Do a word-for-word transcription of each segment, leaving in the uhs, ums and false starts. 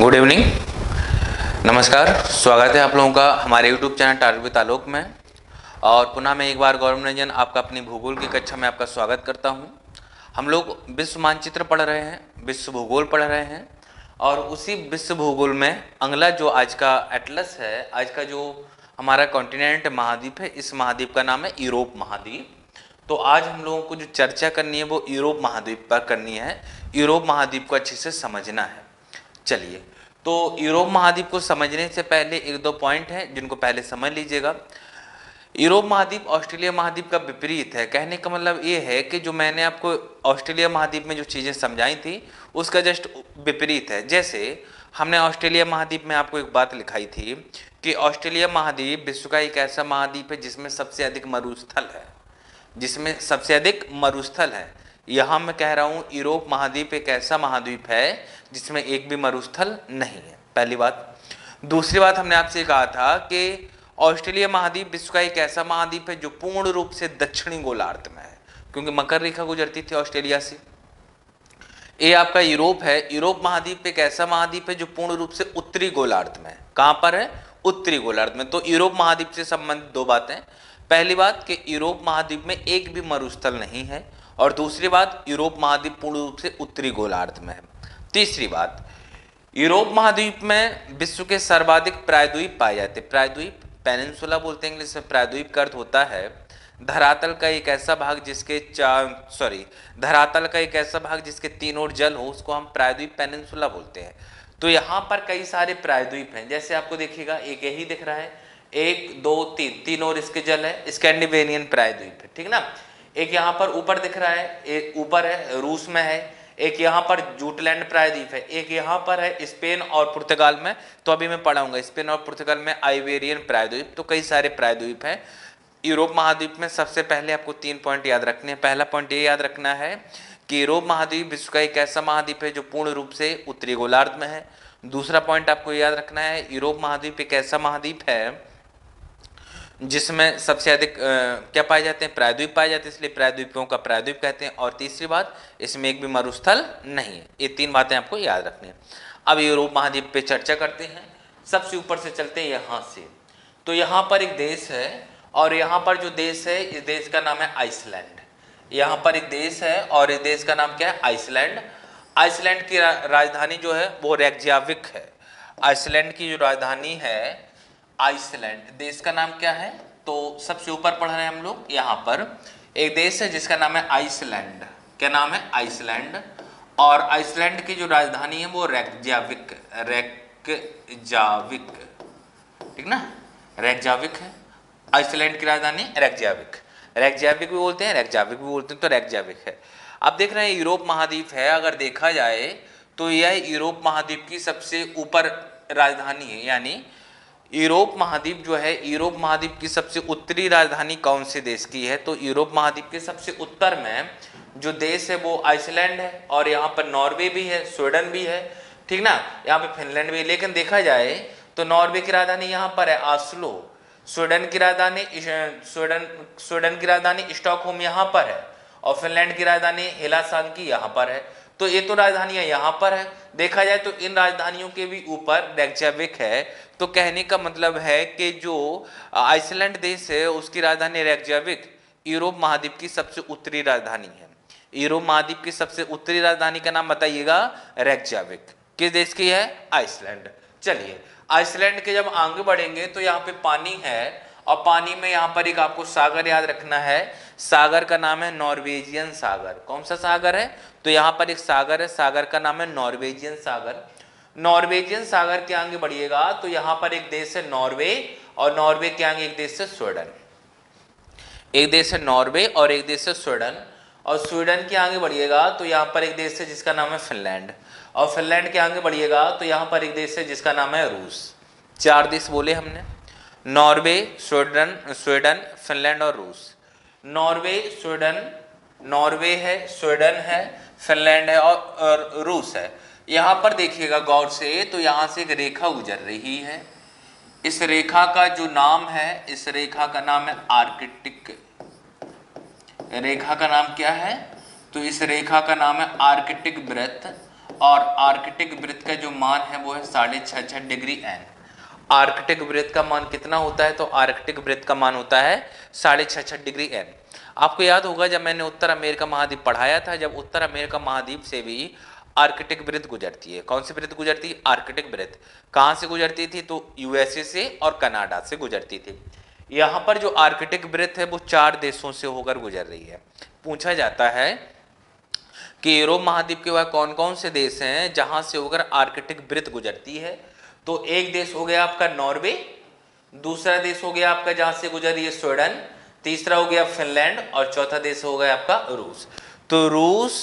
Good evening, नमस्कार। स्वागत है आप लोगों का हमारे YouTube channel target with Alok में। और पुनः मैं एक बार गौरव रंजन आपका अपनी भूगोल की कक्षा में आपका स्वागत करता हूं। हम लोग विश्व मानचित्र पढ़ रहे हैं, विश्व भूगोल पढ़ रहे हैं, और उसी विश्व भूगोल में अंगला जो आज का एटलस है, आज का जो हमारा कॉन्टिनेंट महाद्वीप है, इस महाद्वीप का नाम है यूरोप महाद्वीप। तो आज हम लोगों को जो चर्चा करनी है वो यूरोप महाद्वीप पर करनी है। यूरोप महाद्वीप को अच्छे से समझना है। चलिए, तो यूरोप महाद्वीप को समझने से पहले एक दो पॉइंट हैं जिनको पहले समझ लीजिएगा। यूरोप महाद्वीप ऑस्ट्रेलिया महाद्वीप का विपरीत है। कहने का मतलब ये है कि जो मैंने आपको ऑस्ट्रेलिया महाद्वीप में जो चीज़ें समझाई थी उसका जस्ट विपरीत है। जैसे हमने ऑस्ट्रेलिया महाद्वीप में आपको एक बात लिखाई थी कि ऑस्ट्रेलिया महाद्वीप विश्व का एक ऐसा महाद्वीप है जिसमें सबसे अधिक मरुस्थल है, जिसमें सबसे अधिक मरुस्थल है। यहाँ मैं कह रहा हूँ यूरोप महाद्वीप एक ऐसा महाद्वीप है जिसमें एक भी मरुस्थल नहीं है, पहली बात। दूसरी बात हमने आपसे कहा था कि ऑस्ट्रेलिया महाद्वीप विश्व का एक ऐसा महाद्वीप है जो पूर्ण रूप से दक्षिणी गोलार्ध में है, क्योंकि मकर रेखा गुजरती थी ऑस्ट्रेलिया से। ये आपका यूरोप है। यूरोप महाद्वीप एक ऐसा महाद्वीप है जो पूर्ण रूप से उत्तरी गोलार्ध में है। कहाँ पर है? उत्तरी गोलार्ध में। तो यूरोप महाद्वीप से संबंधित दो बातें, पहली बात कि यूरोप महाद्वीप में एक भी मरुस्थल नहीं है, और दूसरी बात यूरोप महाद्वीप पूर्ण रूप से उत्तरी गोलार्ध में है। तीसरी बात, यूरोप महाद्वीप में विश्व के सर्वाधिक प्रायद्वीप पाए जाते हैं। प्रायद्वीप पेनिनसुला बोलते हैं इंग्लिश में। प्रायद्वीप का अर्थ होता है धरातल का एक ऐसा भाग जिसके चार सॉरी धरातल का एक ऐसा भाग जिसके तीन ओर जल हो, उसको हम प्रायद्वीप पेनिनसुला बोलते हैं। तो यहाँ पर कई सारे प्रायद्वीप हैं। जैसे आपको देखिएगा एक यही दिख रहा है, एक दो तीन, तीन और इसके जल है, स्कैंडिनेवियन प्रायद्वीप है, ठीक ना। एक यहाँ पर ऊपर दिख रहा है, एक ऊपर है रूस में है, एक यहाँ पर जूटलैंड प्रायद्वीप है, एक यहाँ पर है स्पेन और पुर्तगाल में। तो अभी मैं पढ़ाऊंगा स्पेन और पुर्तगाल में आइबेरियन प्रायद्वीप। तो कई सारे प्रायद्वीप हैं यूरोप महाद्वीप में। सबसे पहले आपको तीन पॉइंट याद रखने हैं। पहला पॉइंट ये याद रखना है कि यूरोप महाद्वीप विश्व का एक ऐसा महाद्वीप है जो पूर्ण रूप से उत्तरी गोलार्ध में है। दूसरा पॉइंट आपको याद रखना है, यूरोप महाद्वीप एक ऐसा महाद्वीप है जिसमें सबसे अधिक क्या पाए जाते हैं? प्रायद्वीप पाए जाते हैं, इसलिए प्रायद्वीपों का प्रायद्वीप कहते हैं। और तीसरी बात, इसमें एक भी मरुस्थल नहीं है। ये तीन बातें आपको याद रखनी है। अब यूरोप महाद्वीप पे चर्चा करते हैं। सबसे ऊपर से चलते हैं यहाँ से। तो यहाँ पर एक देश है, और यहाँ पर जो देश है इस देश का नाम है आइसलैंड। यहाँ पर एक देश है और इस देश का नाम क्या है? आइसलैंड। आइसलैंड की राजधानी जो है वो रेक्जाविक है। आइसलैंड की जो राजधानी है, आइसलैंड देश का नाम क्या है? तो सबसे ऊपर पढ़ रहे हैं हम लोग। यहाँ पर एक देश है जिसका नाम है आइसलैंड। क्या नाम है? आइसलैंड। और आइसलैंड की जो राजधानी है वो रेक्जाविक रेक्जाविक ठीक ना, रेक्जाविक है। आइसलैंड की राजधानी रेक्जाविक रेक्जाविक भी बोलते हैं रेक्जाविक भी बोलते हैं तो रेक्जाविक है। आप देख रहे हैं यूरोप महाद्वीप है। अगर देखा जाए तो यह यूरोप महाद्वीप की सबसे ऊपर राजधानी है, यानी यूरोप महाद्वीप जो है, यूरोप महाद्वीप की सबसे उत्तरी राजधानी कौन से देश की है? तो यूरोप महाद्वीप के सबसे उत्तर में जो देश है वो आइसलैंड है, और यहाँ पर नॉर्वे भी है, स्वीडन भी है, ठीक ना, यहाँ पे फिनलैंड भी है। लेकिन देखा जाए तो नॉर्वे की राजधानी यहाँ पर है ऑस्लो, स्वीडन की राजधानी स्वीडन स्वीडन की राजधानी स्टॉकहोम यहाँ पर है, और फिनलैंड की राजधानी हेलसिंकी यहाँ पर है। तो ये तो राजधानियां यहाँ पर है। देखा जाए तो इन राजधानियों के भी ऊपर रेक्जाविक है। तो कहने का मतलब है कि जो आइसलैंड देश है उसकी राजधानी रेक्जाविक यूरोप महाद्वीप की सबसे उत्तरी राजधानी है। यूरोप महाद्वीप की सबसे उत्तरी राजधानी का नाम बताइएगा? रेक्जाविक। किस देश की है? आइसलैंड। चलिए, आइसलैंड के जब आगे बढ़ेंगे तो यहाँ पे पानी है, और पानी में यहाँ पर एक आपको सागर याद रखना है। सागर का नाम है नॉर्वेजियन सागर। कौन सा सागर है? तो यहाँ पर एक सागर है, सागर का नाम है नॉर्वेजियन सागर। नॉर्वेजियन सागर के आगे बढ़िएगा तो यहाँ पर एक देश है नॉर्वे, और नॉर्वे के आगे एक देश है स्वीडन। एक देश है नॉर्वे और एक देश है स्वीडन, और स्वीडन के आगे बढ़िएगा तो यहाँ पर एक देश है जिसका नाम है फिनलैंड, और फिनलैंड के आगे बढ़िएगा तो यहाँ पर एक देश है जिसका नाम है रूस। चार देश बोले हमने, नॉर्वे, स्वीडन स्वीडन फिनलैंड और रूस। नॉर्वे, स्वीडन, नॉर्वे है, स्वीडन है, फिनलैंड है और, और रूस है। यहाँ पर देखिएगा गौर से तो यहाँ से एक रेखा गुजर रही है। इस रेखा का जो नाम है, इस रेखा का नाम है आर्कटिक। रेखा का नाम क्या है? तो इस रेखा का नाम है आर्कटिक वृत्त, और आर्कटिक वृत्त का जो मान है वो है साढ़े छः डिग्री एन। आर्कटिक वृत्त का मान कितना होता है? तो आर्कटिक वृत्त का मान होता है साढ़े छः डिग्री एन। आपको याद होगा जब मैंने उत्तर अमेरिका महाद्वीप पढ़ाया था, जब उत्तर अमेरिका महाद्वीप से भी आर्कटिक वृत्त गुजरती है। कौन सी वृत्त गुजरती है? आर्कटिक वृत्त। कहाँ से गुजरती थी? तो यूएसए से और कनाडा से गुजरती थी। यहाँ पर जो आर्कटिक वृत्त है वो चार देशों से होकर गुजर रही है। पूछा जाता है कि यूरोप महाद्वीप के वह कौन कौन से देश हैं जहाँ से होकर आर्कटिक वृत्त गुजरती है? तो एक देश हो गया आपका नॉर्वे, दूसरा देश हो गया आपका जहाँ से गुजर रही है स्वीडन, तीसरा हो गया फिनलैंड और चौथा देश हो गया आपका रूस। तो रूस,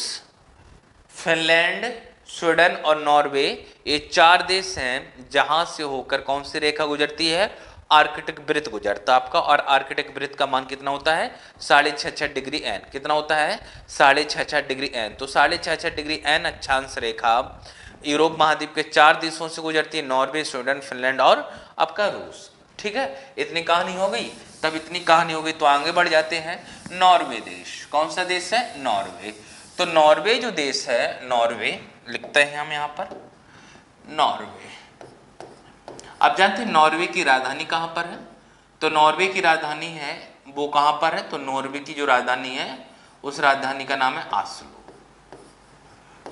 फिनलैंड, स्वीडन और नॉर्वे ये चार देश हैं जहाँ से होकर कौन सी रेखा गुजरती है? आर्कटिक वृत्त गुजरता आपका। और आर्कटिक वृत्त का मान कितना होता है? साढ़े छः डिग्री एन। कितना होता है? साढ़े छः डिग्री एन। तो साढ़े छः डिग्री एन अक्षांश रेखा यूरोप महाद्वीप के चार देशों से गुजरती है, नॉर्वे, स्वीडन, फिनलैंड और आपका रूस। ठीक है, इतनी कहानी हो गई। तब इतनी कहानी हो गई तो आगे बढ़ जाते हैं। नॉर्वे देश कौन सा देश है? नॉर्वे। तो नॉर्वे जो देश है, नॉर्वे लिखते हैं हम यहाँ पर नॉर्वे। आप जानते हैं नॉर्वे की राजधानी कहाँ पर है? तो नॉर्वे की राजधानी है वो कहाँ पर है? तो नॉर्वे की जो राजधानी है उस राजधानी का नाम है ऑस्लो।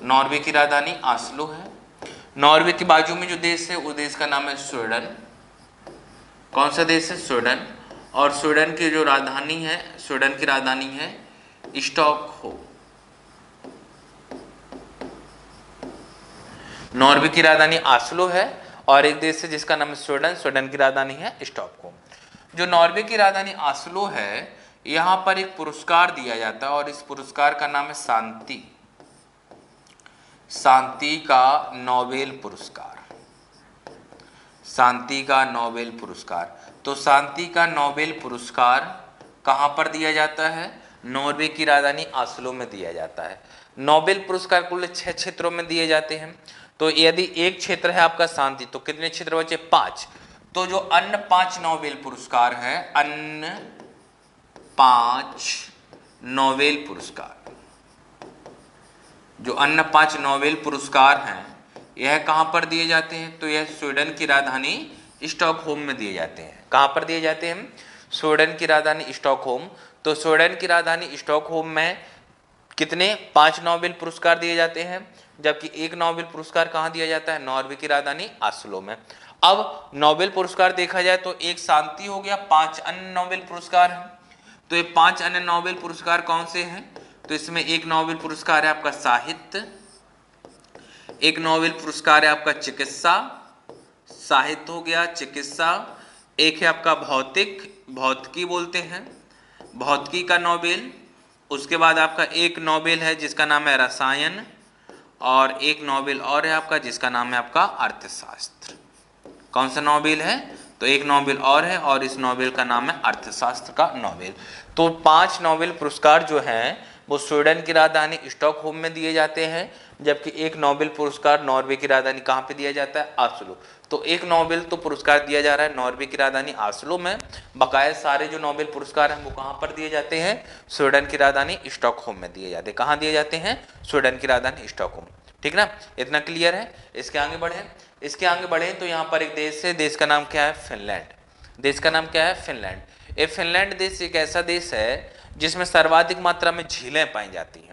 नॉर्वे की राजधानी ऑस्लो है। नॉर्वे के बाजू में जो देश है वो देश का नाम है स्वीडन। कौन सा देश है? स्वीडन। और स्वीडन की जो राजधानी है, स्वीडन की राजधानी है स्टॉकहोम। नॉर्वे की राजधानी ऑस्लो है और एक देश है जिसका नाम है स्वीडन, स्वीडन की राजधानी है स्टॉकहोम। जो नॉर्वे की राजधानी ऑस्लो है यहाँ पर एक पुरस्कार दिया जाता है और इस पुरस्कार का नाम है शांति, शांति का नोबेल पुरस्कार, शांति का नोबेल पुरस्कार। तो शांति का नोबेल पुरस्कार कहाँ पर दिया जाता है? नॉर्वे की राजधानी ऑस्लो में दिया जाता है। नोबेल पुरस्कार कुल छः क्षेत्रों में दिए जाते हैं। तो यदि एक क्षेत्र है आपका शांति, तो कितने क्षेत्र बचे? पांच। तो जो अन्य पांच नोबेल पुरस्कार है, अन्य पांच नोबेल पुरस्कार, जो अन्य पांच नोबेल पुरस्कार हैं यह कहां पर दिए जाते हैं? तो यह स्वीडन की राजधानी स्टॉकहोम में दिए जाते हैं। कहां पर दिए जाते हैं? स्वीडन की राजधानी स्टॉकहोम। तो स्वीडन की राजधानी स्टॉकहोम में कितने? पांच नोबेल पुरस्कार दिए जाते हैं, जबकि एक नोबेल पुरस्कार कहाँ दिया जाता है? नॉर्वे की राजधानी ऑस्लो में। अब नोबेल पुरस्कार देखा जाए तो एक शांति हो गया, पांच अन्य नोबेल पुरस्कार हैं। तो ये पांच अन्य नोबेल पुरस्कार कौन से हैं? तो इसमें एक नोबेल पुरस्कार है आपका साहित्य, एक नोबेल पुरस्कार है आपका चिकित्सा, साहित्य हो गया, चिकित्सा, एक है आपका भौतिक, भौतिकी बोलते हैं, भौतिकी का नोबेल। उसके बाद आपका एक नोबेल है जिसका नाम है रसायन और एक नोबेल और है आपका जिसका नाम है आपका अर्थशास्त्र। कौन सा नोबेल है? तो एक नोबेल और है और इस नोबेल का नाम है अर्थशास्त्र का नोबेल। तो पांच नोबेल पुरस्कार जो हैं वो स्वीडन की राजधानी स्टॉकहोम में दिए जाते हैं, जबकि एक नोबेल पुरस्कार नॉर्वे की राजधानी कहाँ पे दिया जाता है? ऑस्लो। तो एक नोबेल तो पुरस्कार दिया जा रहा है नॉर्वे की राजधानी ऑस्लो में, बकाया सारे जो नोबेल पुरस्कार हैं वो कहाँ पर दिए जाते हैं? स्वीडन की राजधानी स्टॉकहोम में दिए जाते हैं। कहाँ दिए जाते हैं? स्वीडन की राजधानी स्टॉकहोम। ठीक ना, इतना क्लियर है। इसके आगे बढ़े, इसके आगे बढ़े तो यहाँ पर एक देश है, देश का नाम क्या है? फिनलैंड। देश का नाम क्या है? फिनलैंड। ये फिनलैंड देश एक ऐसा देश है जिसमें सर्वाधिक मात्रा में झीलें पाई जाती हैं।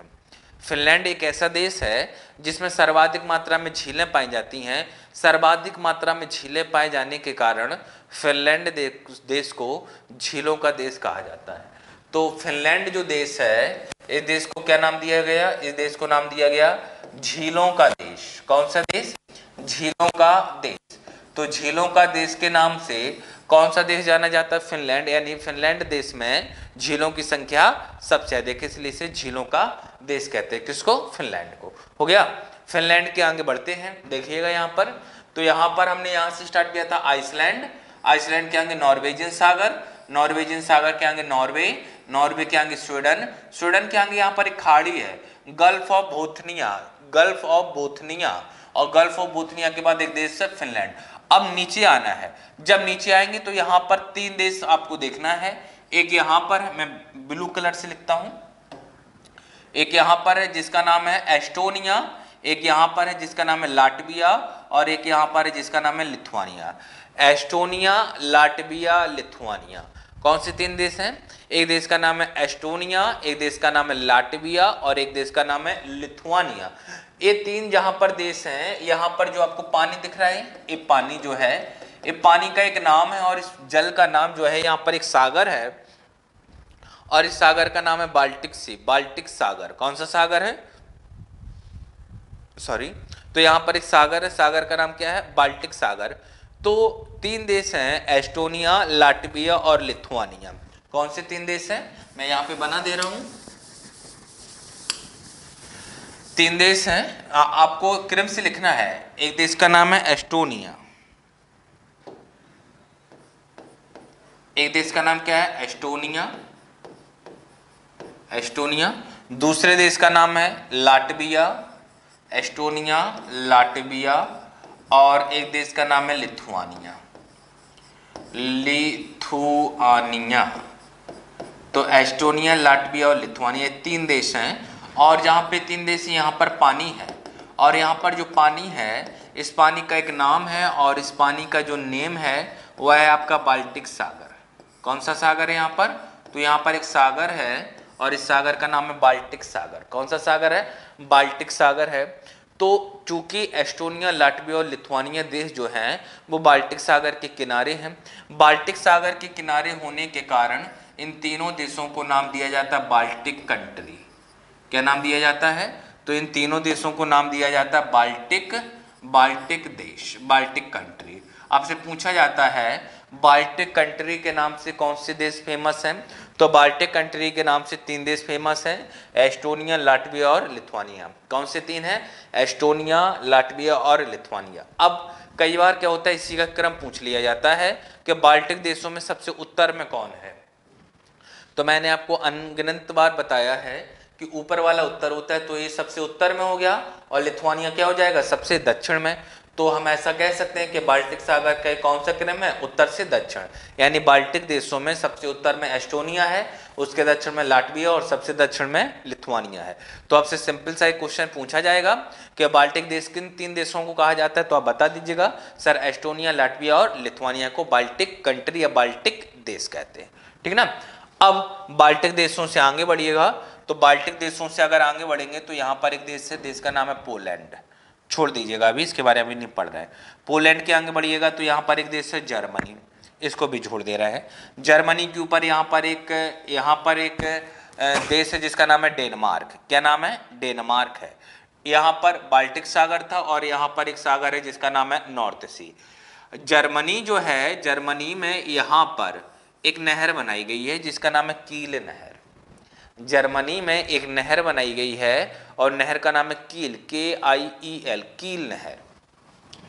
फिनलैंड एक ऐसा देश है जिसमें सर्वाधिक मात्रा में झीलें पाई जाती हैं। सर्वाधिक मात्रा में झीलें पाए जाने के कारण फिनलैंड देश को झीलों का देश कहा जाता है। तो फिनलैंड जो देश है, इस देश को क्या नाम दिया गया? इस देश को नाम दिया गया झीलों का देश। कौन सा देश? झीलों का देश। तो झीलों का देश के नाम से कौन सा देश जाना जाता है? फिनलैंड। यानी फिनलैंड देश में झीलों की संख्या सबसे अधिक, इसलिए इसे झीलों का देश कहते हैं। किसको? फिनलैंड को। हो गया। फिनलैंड के आगे बढ़ते हैं, देखिएगा यहाँ पर। तो यहाँ पर हमने यहाँ से स्टार्ट किया था आइसलैंड, आइसलैंड के आगे नॉर्वेजियन सागर, नॉर्वेजियन सागर के आगे नॉर्वे, नॉर्वे के आगे स्वीडन, स्वीडन के आगे यहाँ पर एक खाड़ी है, gulf of Bothnia, gulf of Bothnia, और गल्फ ऑफ बोथनिया के बाद एक देश है फिनलैंड। अब नीचे आना है। जब नीचे आएंगे तो यहाँ पर तीन देश आपको देखना है। एक यहाँ पर है, मैं ब्लू कलर से लिखता हूँ, एक यहाँ पर है जिसका नाम है एस्टोनिया, एक यहाँ पर है जिसका नाम है लाटविया और एक यहाँ पर है जिसका नाम है लिथुआनिया। एस्टोनिया, लाटविया, लिथुआनिया, कौन से तीन देश हैं? एक देश का नाम है एस्टोनिया, एक देश का नाम है लाटविया और एक देश का नाम है लिथुआनिया। ये तीन जहाँ पर देश हैं, यहाँ पर जो आपको पानी दिख रहा है ये पानी जो है ये पानी का एक नाम है और इस जल का नाम जो है यहाँ पर एक सागर है और इस सागर का नाम है बाल्टिक सी, बाल्टिक सागर। कौन सा सागर है? सॉरी, तो यहाँ पर एक सागर है, सागर का नाम क्या है? बाल्टिक सागर। तो तीन देश हैं एस्टोनिया, लाटविया और लिथुआनिया। कौन से तीन देश हैं? मैं यहाँ पे बना दे रहा हूँ, तीन देश हैं। आ, आपको क्रम से लिखना है। एक देश का नाम है एस्टोनिया, एक देश का नाम क्या है? Estonia, Estonia. दूसरे देश का नाम है लाटविया, एस्टोनिया, लाटविया और एक देश का नाम है लिथुआनिया, लिथुआनिया। तो एस्टोनिया, लाटविया और लिथुआनिया तीन देश हैं और जहाँ पे तीन देश हैं यहाँ पर पानी है और यहाँ पर जो पानी है इस पानी का एक नाम है और इस पानी का जो नेम है वह है आपका बाल्टिक सागर। कौन सा सागर है यहाँ पर? तो यहाँ पर एक सागर है और इस सागर का नाम है बाल्टिक सागर। कौन सा सागर है? बाल्टिक सागर है। तो चूंकि एस्टोनिया, लाटविया और लिथुआनिया देश जो हैं वो बाल्टिक सागर के किनारे हैं, बाल्टिक सागर के किनारे होने के कारण इन तीनों देशों को नाम दिया जाता है बाल्टिक कंट्री। क्या नाम दिया जाता है? तो इन तीनों देशों को नाम दिया जाता है बाल्टिक, बाल्टिक देश, बाल्टिक कंट्री। आपसे पूछा जाता है बाल्टिक कंट्री के नाम से कौन से देश फेमस हैं? तो बाल्टिक कंट्री के नाम से तीन देश फेमस हैं, एस्टोनिया, लाटविया और लिथुआनिया। कौन से तीन हैं? एस्टोनिया, लाटविया और लिथुआनिया। अब कई बार क्या होता है, इसी का क्रम पूछ लिया जाता है कि बाल्टिक देशों में सबसे उत्तर में कौन है। तो मैंने आपको अनगिनत बार बताया है कि ऊपर वाला उत्तर होता है, तो ये सबसे उत्तर में हो गया और लिथुआनिया क्या हो जाएगा? सबसे दक्षिण में। तो हम ऐसा कह सकते हैं कि बाल्टिक सागर का कौन सा क्रम है? उत्तर से दक्षिण। यानी बाल्टिक देशों में सबसे उत्तर में एस्टोनिया है, उसके दक्षिण में लाटविया और सबसे दक्षिण में लिथुआनिया है। तो आपसे सिंपल सा एक क्वेश्चन पूछा जाएगा कि बाल्टिक देश किन तीन देशों को कहा जाता है, तो आप बता दीजिएगा सर एस्टोनिया, लाटविया और लिथुआनिया को बाल्टिक कंट्री या बाल्टिक देश कहते हैं। ठीक ना। अब बाल्टिक देशों से आगे बढ़िएगा, तो बाल्टिक देशों से अगर आगे बढ़ेंगे तो यहाँ पर एक देश है, देश का नाम है पोलैंड। छोड़ दीजिएगा, अभी इसके बारे में नहीं पढ़ रहा है। पोलैंड के आगे बढ़िएगा तो यहाँ पर एक देश है जर्मनी, इसको भी छोड़ दे रहा है। जर्मनी के ऊपर यहाँ पर एक यहाँ पर एक देश है जिसका नाम है डेनमार्क। क्या नाम है? डेनमार्क है। यहाँ पर बाल्टिक सागर था और यहाँ पर एक सागर है जिसका नाम है नॉर्थ सी। जर्मनी जो है, जर्मनी में यहाँ पर एक नहर बनाई गई है जिसका नाम है कील नहर। जर्मनी में एक नहर बनाई गई है और नहर का नाम है कील, के आई ई एल, कील नहर।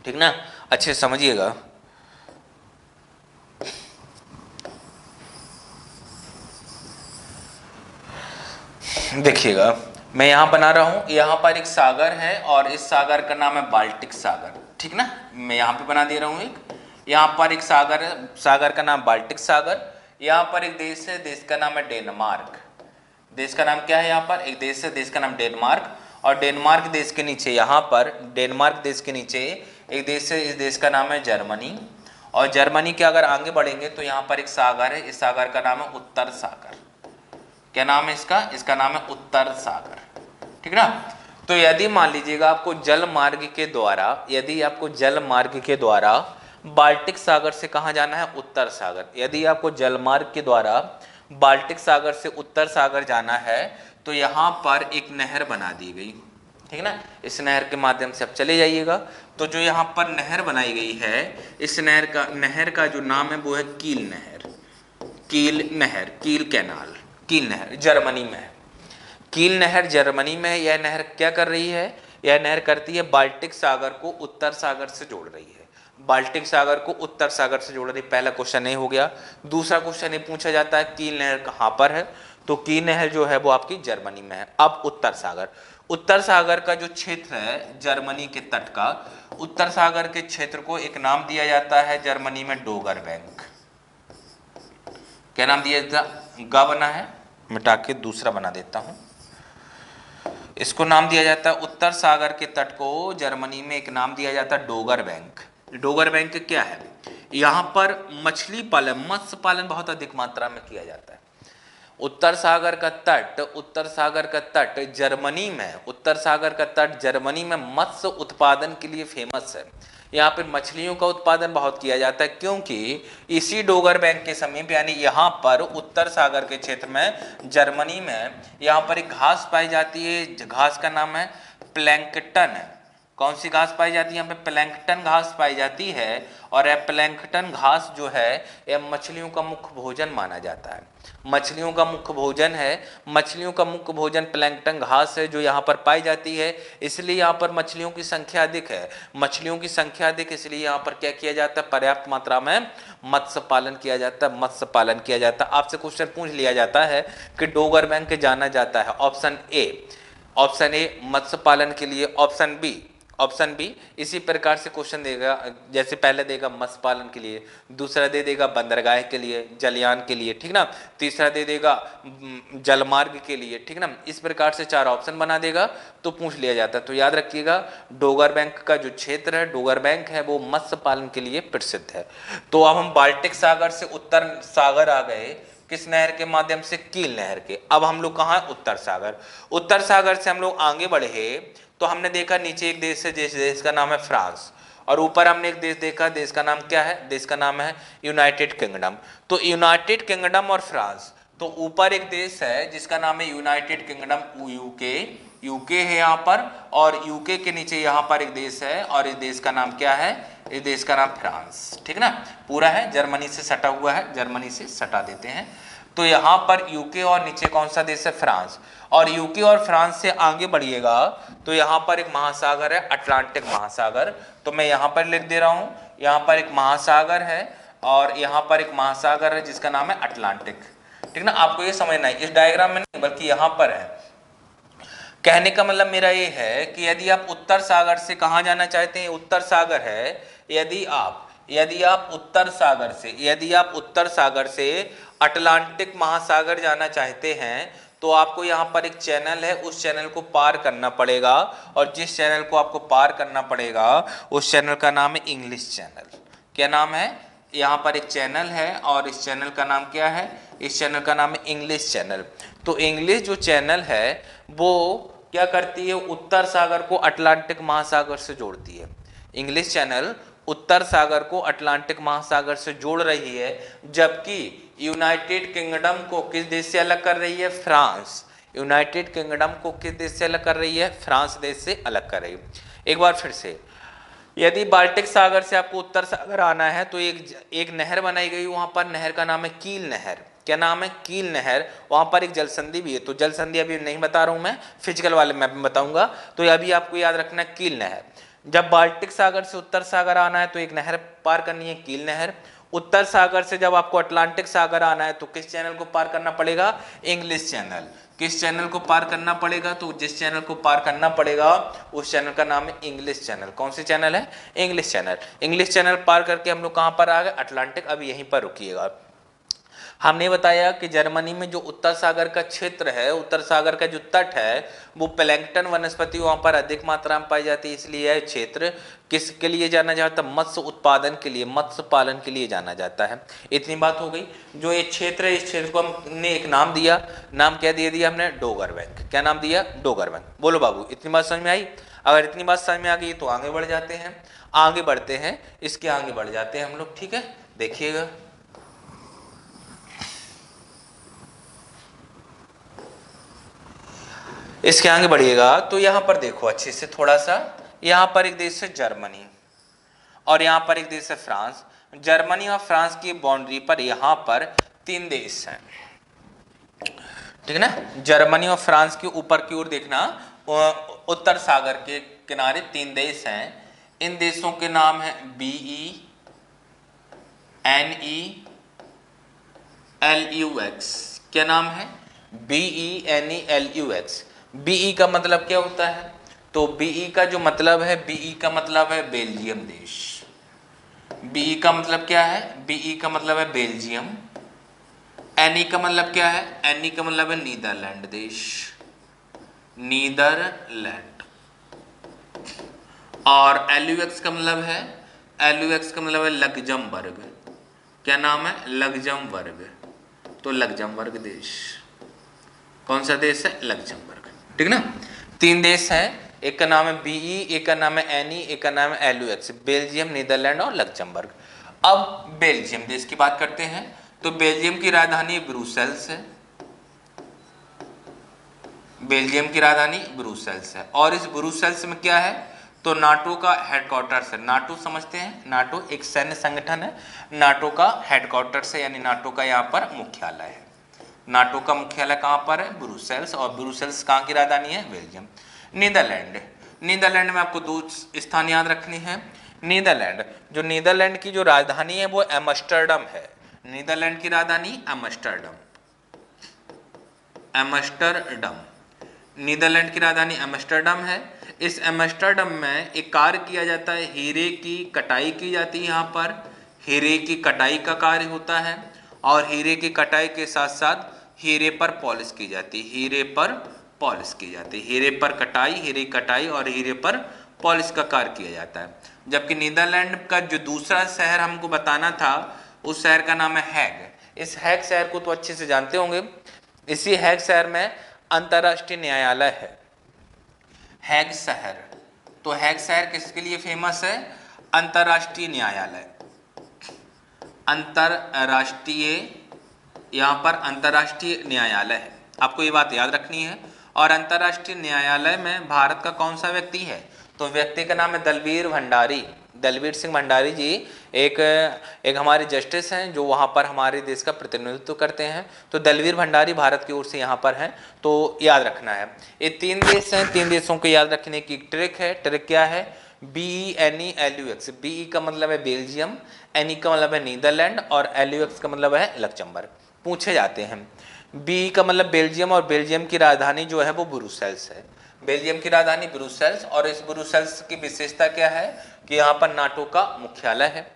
ठीक ना, अच्छे समझिएगा। देखिएगा, मैं यहाँ बना रहा हूँ, यहाँ पर एक सागर है और इस सागर का नाम है बाल्टिक सागर। ठीक ना, मैं यहाँ पे बना दे रहा हूँ एक, यहाँ पर एक सागर है, सागर का नाम बाल्टिक सागर। यहाँ पर एक देश है, देश का नाम है डेनमार्क। देश का नाम क्या है? यहाँ पर एक देश है, देश का नाम डेनमार्क और डेनमार्क देश के नीचे यहाँ पर डेनमार्क देश के नीचे एक देश है, इस देश का नाम है जर्मनी। और जर्मनी के अगर आगे बढ़ेंगे तो यहाँ पर एक सागर है, इस सागर का नाम है उत्तर सागर। क्या नाम है इसका? इसका नाम है उत्तर सागर। ठीक ना। तो यदि मान लीजिएगा आपको जल मार्ग के द्वारा, यदि आपको जल मार्ग के द्वारा बाल्टिक सागर से कहाँ जाना है? उत्तर सागर। यदि आपको जल मार्ग के द्वारा बाल्टिक सागर से उत्तर सागर जाना है तो यहाँ पर एक नहर बना दी गई। ठीक ना, इस नहर के माध्यम से आप चले जाइएगा। तो जो यहाँ पर नहर बनाई गई है, इस नहर का नहर का जो नाम है वो है कील नहर, कील नहर, कील कैनाल, कील नहर जर्मनी में है। कील नहर जर्मनी में है। यह नहर क्या कर रही है? यह नहर करती है बाल्टिक सागर को उत्तर सागर से जोड़ रही है, बाल्टिक सागर को उत्तर सागर से जोड़ रही। पहला क्वेश्चन ये हो गया। दूसरा क्वेश्चन ये पूछा जाता है कील नहर कहाँ पर है? तो कील नहर जो है वो आपकी जर्मनी में है। अब उत्तर सागर, उत्तर सागर का जो क्षेत्र है जर्मनी के तट का, उत्तर सागर के क्षेत्र को एक नाम दिया जाता है जर्मनी में डोगर बैंक। क्या नाम दिया जाता? गा बना है, मिटा के दूसरा बना देता हूँ। इसको नाम दिया जाता है, उत्तर सागर के तट को जर्मनी में एक नाम दिया जाता है डोगर बैंक। डोगर बैंक क्या है, यहाँ पर मछली पालन, मत्स्य पालन बहुत अधिक मात्रा में किया जाता है। उत्तर सागर का तट, उत्तर सागर का तट जर्मनी में, उत्तर सागर का तट जर्मनी में मत्स्य उत्पादन के लिए फेमस है। यहाँ पर मछलियों का उत्पादन बहुत किया जाता है, क्योंकि इसी डोगर बैंक के समीप यानी यहाँ पर उत्तर सागर के क्षेत्र में जर्मनी में यहाँ पर एक घास पाई जाती है, घास का नाम है प्लैंकटन। कौन सी घास पाई जाती है, यहाँ पे प्लैंकटन घास पाई जाती है, और यह प्लैंकटन घास जो है यह मछलियों का मुख्य भोजन माना जाता है। मछलियों का मुख्य भोजन है, मछलियों का मुख्य भोजन प्लैंकटन घास है जो यहाँ पर पाई जाती है, इसलिए यहाँ पर मछलियों की संख्या अधिक है। मछलियों की संख्या अधिक इसलिए यहाँ पर क्या किया जाता है, पर्याप्त मात्रा में मत्स्य पालन किया जाता है, मत्स्य पालन किया जाता है। आपसे क्वेश्चन पूछ लिया जाता है कि डोगर बैंक जाना जाता है, ऑप्शन ए, ऑप्शन ए मत्स्य पालन के लिए, ऑप्शन बी, ऑप्शन बी इसी प्रकार से क्वेश्चन देगा, जैसे पहले देगा मत्स्य पालन के लिए, दूसरा दे देगा बंदरगाह के लिए, जलयान के लिए, ठीक ना, तीसरा दे देगा जलमार्ग के लिए, ठीक ना, इस प्रकार से चार ऑप्शन बना देगा तो पूछ लिया जाता है। तो याद रखिएगा डोगर बैंक का जो क्षेत्र है, डोगर बैंक है, वो मत्स्य पालन के लिए प्रसिद्ध है। तो अब हम बाल्टिक सागर से उत्तर सागर आ गए, किस नहर के माध्यम से, कील नहर के। अब हम लोग कहाँ, उत्तर सागर। उत्तर सागर से हम लोग आगे बढ़े तो हमने देखा नीचे एक देश है, जिस देश का नाम है फ्रांस, और ऊपर हमने एक देश देखा, देश का नाम क्या है, देश का नाम है यूनाइटेड किंगडम। तो यूनाइटेड किंगडम और फ्रांस, तो ऊपर एक देश है जिसका नाम है यूनाइटेड किंगडम, यूके, यूके है यहाँ पर, और यूके के नीचे यहाँ पर एक देश है, और इस देश का नाम क्या है, इस देश का नाम फ्रांस, ठीक ना, पूरा है जर्मनी से सटा हुआ है, जर्मनी से सटा देते हैं। तो यहाँ पर यूके और नीचे कौन सा देश है, फ्रांस, और यूके और फ्रांस से आगे बढ़िएगा तो यहाँ पर एक महासागर है, अटलांटिक महासागर। तो मैं यहाँ पर लिख दे रहा हूँ, यहाँ पर एक महासागर है, और यहाँ पर एक महासागर है जिसका नाम है अटलांटिक, ठीक ना। आपको ये समझना है, इस डायग्राम में नहीं बल्कि यहाँ पर है। कहने का मतलब मेरा ये है कि यदि आप उत्तर सागर से कहाँ जाना चाहते हैं, उत्तर सागर है, यदि आप यदि आप उत्तर सागर से यदि आप उत्तर सागर से अटलांटिक महासागर जाना चाहते हैं तो आपको यहाँ पर एक चैनल है, उस चैनल को पार करना पड़ेगा, और जिस चैनल को आपको पार करना पड़ेगा उस चैनल का नाम है इंग्लिश चैनल। क्या नाम है, यहाँ पर एक चैनल है और इस चैनल का नाम क्या है, इस चैनल का नाम है इंग्लिश चैनल। तो इंग्लिश जो चैनल है वो क्या करती है, उत्तर सागर को अटलांटिक महासागर से जोड़ती है। इंग्लिश चैनल उत्तर सागर को अटलांटिक महासागर से जोड़ रही है, जबकि यूनाइटेड किंगडम को किस देश से अलग कर रही है, फ्रांस। यूनाइटेड किंगडम को किस देश से अलग कर रही है, फ्रांस देश से अलग कर रही है। एक बार फिर से, यदि बाल्टिक सागर से आपको उत्तर सागर आना है तो एक एक नहर बनाई गई वहाँ पर, नहर का नाम है कील नहर। क्या नाम है, कील नहर। वहाँ पर एक जलसंधि भी है, तो जलसंधि अभी नहीं बता रहा हूँ मैं, फिजिकल वाले मैप में बताऊँगा। तो अभी आपको याद रखना है कील नहर। जब बाल्टिक सागर से उत्तर सागर आना है तो एक नहर पार करनी है, कील नहर। उत्तर सागर से जब आपको अटलांटिक सागर आना है तो किस चैनल को पार करना पड़ेगा, इंग्लिश चैनल। किस चैनल को पार करना पड़ेगा, तो जिस चैनल को पार करना पड़ेगा उस चैनल का नाम है इंग्लिश चैनल। कौन सी चैनल है, इंग्लिश चैनल। इंग्लिश चैनल पार करके हम लोग कहाँ पर आ गए, अटलांटिक। अब यहीं पर रुकिएगा, हमने बताया कि जर्मनी में जो उत्तर सागर का क्षेत्र है, उत्तर सागर का जो तट है, वो प्लैंकटन वनस्पति वहाँ पर अधिक मात्रा में पाई जाती है, इसलिए यह क्षेत्र किसके लिए जाना जाता है, मत्स्य उत्पादन के लिए, मत्स्य पालन के लिए जाना जाता है। इतनी बात हो गई। जो ये क्षेत्र है, इस क्षेत्र को हमने एक नाम दिया, नाम क्या दे दिया हमने, डोगर बैंक। क्या नाम दिया, डोगर बैंक। बोलो बाबू, इतनी बात समझ में आई? अगर इतनी बात समझ में आ गई तो आगे बढ़ जाते हैं, आगे बढ़ते हैं, इसके आगे बढ़ जाते हैं हम लोग, ठीक है। देखिएगा, इसके आगे बढ़िएगा तो यहाँ पर देखो अच्छे से थोड़ा सा, यहाँ पर एक देश है जर्मनी और यहाँ पर एक देश है फ्रांस। जर्मनी और फ्रांस की बाउंड्री पर यहाँ पर तीन देश हैं, ठीक है ना। जर्मनी और फ्रांस के ऊपर की ओर देखना, उत्तर सागर के किनारे तीन देश हैं। इन देशों के नाम हैं B E N E L U X. क्या नाम है, B E N E L U X. BE का मतलब क्या होता है, तो बीई का जो मतलब है, बीई का मतलब है बेल्जियम देश। बीई का मतलब क्या है, बीई का मतलब है बेल्जियम। एनई का मतलब क्या है, एनई का मतलब है नीदरलैंड देश। नीदरलैंड। और एल यू एक्स का मतलब है, एल यू एक्स का मतलब है लग्जमबर्ग। क्या नाम है? लग्जमबर्ग। तो लग्जमबर्ग देश कौन सा देश है? लग्जमबर्ग। ठीक ना, तीन देश है, एक का नाम है बीई, एक का नाम है एनई, एक का नाम है L U X, Belgium, Netherlands और लग्जमबर्ग। अब बेल्जियम देश की बात करते हैं, तो बेल्जियम की राजधानी ब्रुसेल्स है, बेल्जियम की राजधानी ब्रुसेल्स है। और इस ब्रुसेल्स में क्या है? तो नाटो का हेडक्वार्टर्स है। नाटो समझते हैं, नाटो एक सैन्य संगठन है, नाटो का हेडक्वार्टर्स है, यानी नाटो का यहाँ पर मुख्यालय है। नाटो का मुख्यालय कहाँ पर है? ब्रुसेल्स। और ब्रुसेल्स कहाँ की राजधानी है? बेल्जियम। नीदरलैंड, नीदरलैंड में आपको दो स्थान याद रखने हैं। नीदरलैंड, जो नीदरलैंड की जो राजधानी है वो एम्स्टर्डम है। नीदरलैंड की राजधानी एम्स्टर्डम, एम्स्टर्डम, नीदरलैंड की राजधानी एम्स्टर्डम है। इस एम्स्टर्डम में एक कार्य किया जाता है, हीरे की कटाई की जाती है। यहाँ पर हीरे की कटाई का कार्य होता है, और हीरे की कटाई के साथ साथ हीरे पर पॉलिश की जाती है, हीरे पर पॉलिश की जाती है, हीरे पर कटाई, हीरे कटाई और हीरे पर पॉलिश का कार्य किया जाता है। जबकि नीदरलैंड का जो दूसरा शहर हमको बताना था, उस शहर का नाम है हैग। इस हैग शहर को तो अच्छे से जानते होंगे, इसी हैग शहर में अंतर्राष्ट्रीय न्यायालय है। हैग शहर, तो हैग शहर किसके लिए फेमस है? अंतर्राष्ट्रीय न्यायालय, अंतर्राष्ट्रीय, यहाँ पर अंतर्राष्ट्रीय न्यायालय है। आपको ये बात याद रखनी है। और अंतर्राष्ट्रीय न्यायालय में भारत का कौन सा व्यक्ति है? तो व्यक्ति का नाम है दलवीर भंडारी, दलवीर सिंह भंडारी जी एक एक हमारे जस्टिस हैं, जो वहाँ पर हमारे देश का प्रतिनिधित्व करते हैं। तो दलवीर भंडारी भारत की ओर से यहाँ पर हैं, तो याद रखना है। ये तीन देश हैं, तीन देशों को याद रखने की ट्रिक है। ट्रिक क्या है? B E N E L U X. B E का मतलब है बेल्जियम, एन ई का मतलब है नीदरलैंड और एल यू एक्स का मतलब है लक्जमबर्ग। पूछे जाते हैं, बी ई का मतलब बेल्जियम, और बेल्जियम की राजधानी जो है वो ब्रुसेल्स है, बेल्जियम की राजधानी ब्रुसेल्स। और इस ब्रुसेल्स की विशेषता क्या है? कि यहाँ पर नाटो का मुख्यालय है।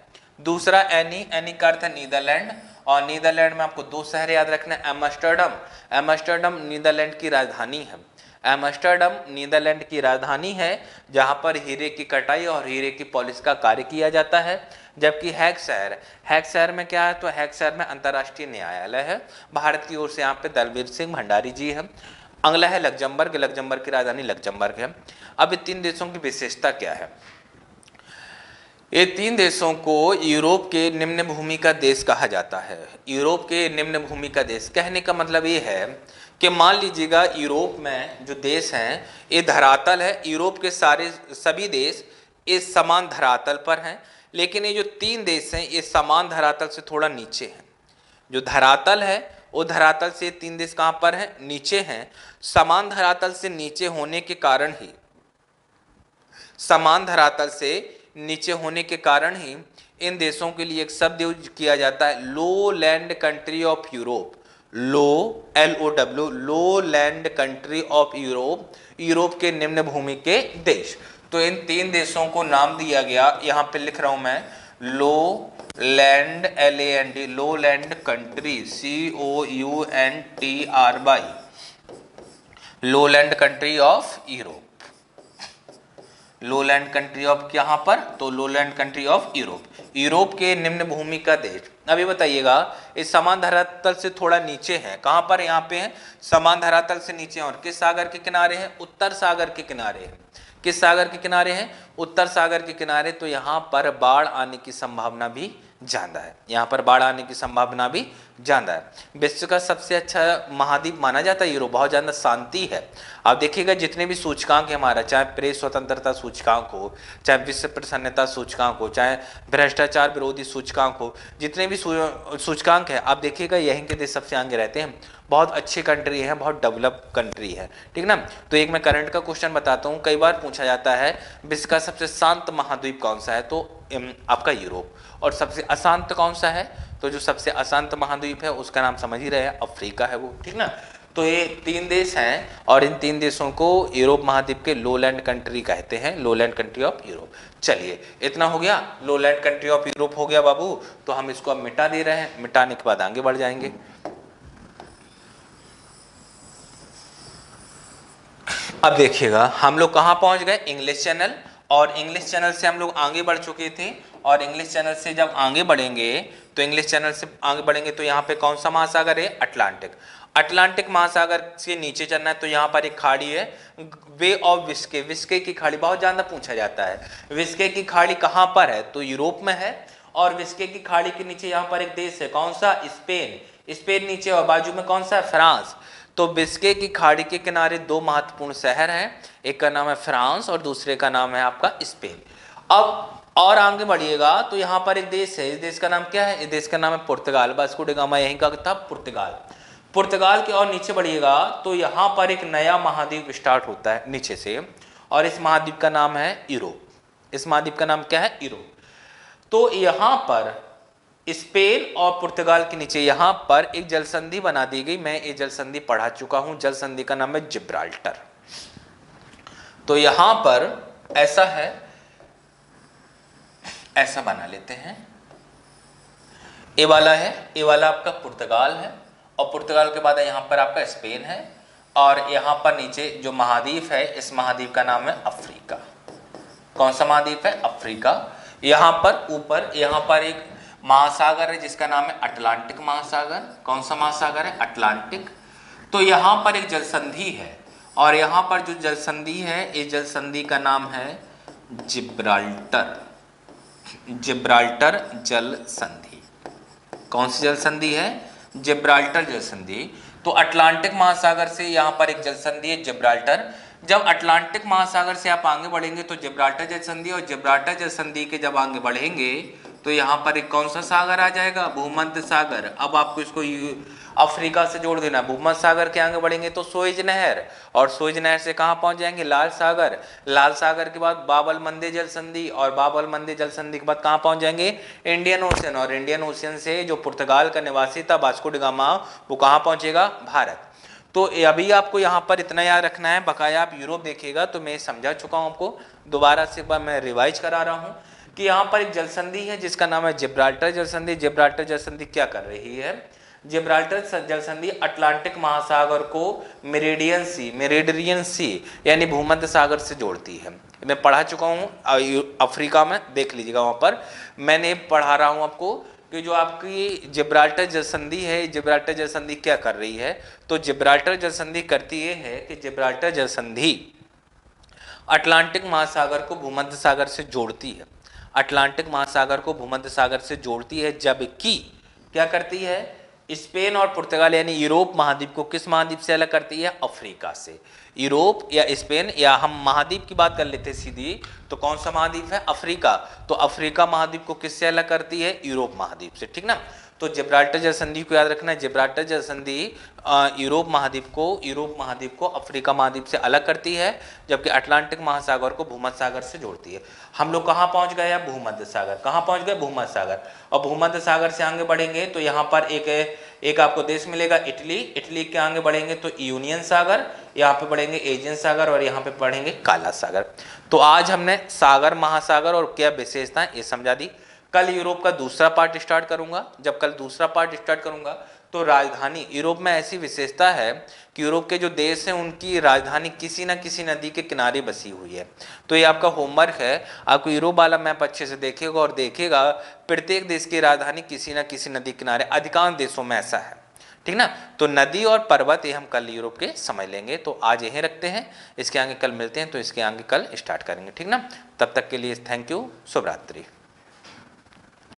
दूसरा एनी, एनी का अर्थ है नीदरलैंड, और नीदरलैंड में आपको दो शहर याद रखना है, एम्स्टर्डम, एम्स्टर्डम नीदरलैंड की राजधानी है, एम्स्टर्डम नीदरलैंड की राजधानी है, जहाँ पर हीरे की कटाई और हीरे की पॉलिश का कार्य किया जाता है। जबकि हैग शहर, हैग शहर में क्या है? तो हैग शहर में अंतर्राष्ट्रीय न्यायालय है, भारत की ओर से यहाँ पे दलवीर सिंह भंडारी जी है। अगला है लग्जमबर्ग, लग्जमबर्ग की राजधानी लग्जमबर्ग है। अब ये तीन देशों की विशेषता क्या है? ये तीन देशों को यूरोप के निम्न भूमि का देश कहा जाता है। यूरोप के निम्न भूमि का देश कहने का मतलब ये है कि मान लीजिएगा यूरोप में जो देश हैं, ये धरातल है, यूरोप के सारे सभी देश इस समान धरातल पर हैं, लेकिन ये जो तीन देश हैं ये समान धरातल से थोड़ा नीचे हैं। जो धरातल है वो धरातल से तीन देश कहाँ पर हैं? नीचे हैं। समान धरातल से नीचे होने के कारण ही, समान धरातल से नीचे होने के कारण ही इन देशों के लिए एक शब्द यूज किया जाता है, low land country of Europe. Low, L O W, low land country of Europe, Europe के निम्न भूमि के देश। तो इन तीन देशों को नाम दिया गया, यहाँ पे लिख रहा हूँ मैं, low land, L A N D, low land country, C O U N T R Y, low land country of Europe, low land country of यहाँ पर, तो low land country of Europe, Europe के निम्न भूमि का देश। अभी बताइएगा इस समान धरातल से थोड़ा नीचे है, कहाँ पर? यहाँ पे है, समान धरातल से नीचे है, और किस सागर के किनारे है? उत्तर सागर के किनारे है। किस सागर के किनारे हैं? उत्तर सागर के किनारे। तो यहाँ पर बाढ़ आने की संभावना भी ज़्यादा है, यहाँ पर बाढ़ आने की संभावना भी ज़्यादा है। विश्व का सबसे अच्छा महाद्वीप माना जाता है यूरोप, बहुत ज़्यादा शांति है। आप देखिएगा जितने भी सूचकांक है हमारा, चाहे प्रेस स्वतंत्रता सूचकांक हो, चाहे विश्व प्रसन्नता सूचकांक हो, चाहे भ्रष्टाचार विरोधी सूचकांक हो, जितने भी सूचकांक है आप देखिएगा यहीं के देश सबसे आगे रहते हैं। बहुत अच्छी कंट्री है, बहुत डेवलप कंट्री है, ठीक ना। तो एक मैं करंट का क्वेश्चन बताता हूँ, कई बार पूछा जाता है विश्व का सबसे शांत महाद्वीप कौन सा है? तो आपका यूरोप। और सबसे अशांत कौन सा है? तो जो सबसे अशांत महाद्वीप है उसका नाम समझ ही रहे हैं, अफ्रीका है वो, ठीक ना। तो ये तीन देश हैं, और इन तीन देशों को यूरोप महाद्वीप के लोलैंड कंट्री कहते हैं, लोलैंड कंट्री ऑफ यूरोप। चलिए इतना हो गया, लोलैंड कंट्री ऑफ यूरोप हो गया बाबू, तो हम इसको अब मिटा दे रहे हैं, मिटाने के बाद आगे बढ़ जाएंगे। अब देखिएगा हम लोग कहाँ पहुँच गए, इंग्लिश चैनल, और इंग्लिश चैनल से हम लोग आगे बढ़ चुके थे, और इंग्लिश चैनल से जब आगे बढ़ेंगे तो इंग्लिश चैनल से आगे बढ़ेंगे तो यहाँ पे कौन सा महासागर है, अटलांटिक। अटलांटिक महासागर से नीचे चलना है तो यहाँ पर एक खाड़ी है, वे ऑफ विस्के, विस्के की खाड़ी बहुत ज़्यादा पूछा जाता है, विस्के की खाड़ी कहाँ पर है, तो यूरोप में है, और विस्के की खाड़ी के नीचे यहाँ पर एक देश है, कौन सा, स्पेन, स्पेन नीचे और बाजू में कौन सा है, फ्रांस। तो बिस्के की खाड़ी के किनारे दो महत्वपूर्ण शहर हैं, एक का नाम है फ्रांस और दूसरे का नाम है आपका स्पेन। अब और आगे बढ़िएगा तो यहाँ पर एक देश है, इस देश का नाम क्या है, इस देश का नाम है पुर्तगाल, वास्को डी गामा यहीं का था, पुर्तगाल। पुर्तगाल के और नीचे बढ़िएगा तो यहाँ पर एक नया महाद्वीप स्टार्ट होता है नीचे से, और इस महाद्वीप का नाम है यूरोप। इस महाद्वीप का नाम क्या है, यूरोप। तो यहाँ पर स्पेन और पुर्तगाल के नीचे यहाँ पर एक जल संधि बना दी गई, मैं ये जल संधि पढ़ा चुका हूँ, जल संधि का नाम है जिब्राल्टर। तो यहाँ पर ऐसा है, ऐसा बना लेते हैं, ये वाला है, ये वाला आपका पुर्तगाल है, और पुर्तगाल के बाद यहाँ पर आपका स्पेन है, और यहाँ पर नीचे जो महाद्वीप है इस महाद्वीप का नाम है अफ्रीका। कौन सा महाद्वीप है, अफ्रीका। यहाँ पर ऊपर यहाँ पर एक महासागर है जिसका नाम है अटलांटिक महासागर। कौन सा महासागर है, अटलांटिक। तो यहाँ पर एक जलसंधि है, और यहाँ पर जो जलसंधि है इस जलसंधि का नाम है जिब्राल्टर, जिब्राल्टर जल संधि। कौन सी जलसंधि है, जिब्राल्टर जलसंधि। तो अटलांटिक महासागर से यहाँ पर एक जलसंधि है, जिब्राल्टर। जब अटलांटिक महासागर से आप आगे बढ़ेंगे तो जिब्राल्टर जलसंधि, और जिब्राल्टर जलसंधि के जब आगे बढ़ेंगे तो यहाँ पर एक कौन सा सागर आ जाएगा, भूमध्य सागर। अब आपको इसको अफ्रीका से जोड़ देना, भूमध्य सागर के आगे बढ़ेंगे तो सुएज नहर, और सुएज नहर से कहाँ पहुँच जाएंगे, लाल सागर। लाल सागर के बाद बाबल मंदिर जलसंधि, और बाबल मंदिर जलसंधि के बाद कहाँ पहुँच जाएंगे, इंडियन ओशियन। और इंडियन ओशियन से जो पुर्तगाल का निवासी था वास्को डी गामा, वो कहाँ पहुँचेगा, भारत। तो अभी आपको यहाँ पर इतना याद रखना है, बकाया आप यूरोप देखिएगा तो मैं समझा चुका हूँ आपको, दोबारा से मैं रिवाइज करा रहा हूँ कि यहाँ पर एक जलसंधि है जिसका नाम है जिब्राल्टर जलसंधि। जिब्राल्टर जलसंधि क्या कर रही है, जिब्राल्टर जलसंधि अटलांटिक महासागर को मेरिडियन सी, मेरिडियन सी यानी भूमध्य सागर से जोड़ती है। मैं पढ़ा चुका हूँ अफ्रीका में, देख लीजिएगा वहाँ पर मैंने पढ़ा रहा हूँ आपको कि जो आपकी जिब्राल्टर जलसंधि है, जिब्राल्टर जलसंधि क्या कर रही है, तो जिब्राल्टर जलसंधि करती ये है कि जिब्राल्टर जलसंधि अटलांटिक महासागर को भूमध्य सागर से जोड़ती है, अटलांटिक महासागर को भूमध्य सागर से जोड़ती है। जबकि क्या करती है, स्पेन और पुर्तगाल यानी यूरोप महाद्वीप को किस महाद्वीप से अलग करती है, अफ्रीका से। यूरोप या स्पेन या हम महाद्वीप की बात कर लेते हैं सीधी, तो कौन सा महाद्वीप है, अफ्रीका। तो अफ्रीका महाद्वीप को किससे अलग करती है, यूरोप महाद्वीप से, ठीक ना। तो जिब्राल्टर जलसंधि को याद रखना है, जिब्राल्टर जलसंधि यूरोप महाद्वीप को यूरोप महाद्वीप को अफ्रीका महाद्वीप से अलग करती है, जबकि अटलांटिक महासागर को भूमध्य सागर से जोड़ती है। हम लोग कहाँ पहुँच गए, भूमध्य सागर। कहाँ पहुँच गए, भूमध्य सागर। और भूमध्य सागर से आगे बढ़ेंगे तो यहाँ पर एक एक आपको देश मिलेगा इटली। इटली के आगे बढ़ेंगे तो यूनियन सागर, यहाँ पे बढ़ेंगे एजियन सागर, और यहाँ पे पढ़ेंगे काला सागर। तो आज हमने सागर, महासागर और क्या विशेषताएं ये समझा दी। कल यूरोप का दूसरा पार्ट स्टार्ट करूंगा। जब कल दूसरा पार्ट स्टार्ट करूंगा तो राजधानी, यूरोप में ऐसी विशेषता है कि यूरोप के जो देश हैं उनकी राजधानी किसी ना किसी नदी के किनारे बसी हुई है। तो ये आपका होमवर्क है, आपको यूरोप वाला मैप अच्छे से देखेगा और देखेगा प्रत्येक देश की राजधानी किसी ना किसी नदी किनारे, अधिकांश देशों में ऐसा है, ठीक ना। तो नदी और पर्वत ये हम कल यूरोप के समझ लेंगे। तो आज यहीं रखते हैं, इसके आगे कल मिलते हैं, तो इसके आगे कल स्टार्ट करेंगे, ठीक ना। तब तक के लिए थैंक यू, शुभ रात्रि।